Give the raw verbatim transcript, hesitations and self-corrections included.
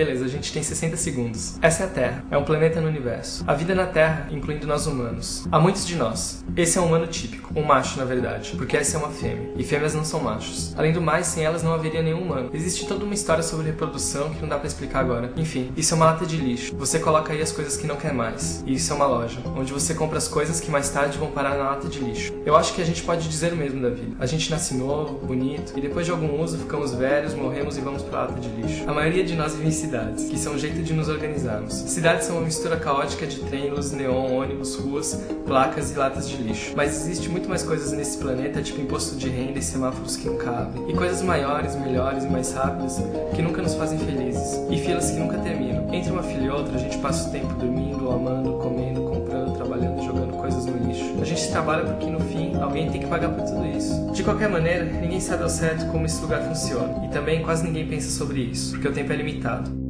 Beleza, a gente tem sessenta segundos. Essa é a Terra. É um planeta no universo. A vida na Terra, incluindo nós humanos. Há muitos de nós. Esse é um humano típico. Um macho, na verdade. Porque essa é uma fêmea. E fêmeas não são machos. Além do mais, sem elas não haveria nenhum humano. Existe toda uma história sobre reprodução que não dá pra explicar agora. Enfim, isso é uma lata de lixo. Você coloca aí as coisas que não quer mais. E isso é uma loja. Onde você compra as coisas que mais tarde vão parar na lata de lixo. Eu acho que a gente pode dizer o mesmo da vida. A gente nasce novo, bonito. E depois de algum uso, ficamos velhos, morremos e vamos pra lata de lixo. A maioria de nós vive em cidades, que são um jeito de nos organizarmos. Cidades são uma mistura caótica de trem, luz neon, ônibus, ruas, placas e latas de lixo. Mas existe muito mais coisas nesse planeta, tipo imposto de renda e semáforos que não cabem. E coisas maiores, melhores e mais rápidas, que nunca nos fazem felizes. E filas que nunca terminam. Entre uma fila e outra, a gente passa o tempo dormindo, amando, comendo, comprando, trabalhando, jogando coisas no lixo. A gente trabalha porque, no fim, alguém tem que pagar por tudo isso. De qualquer maneira, ninguém sabe ao certo como esse lugar funciona. E também quase ninguém pensa sobre isso, porque o tempo é limitado.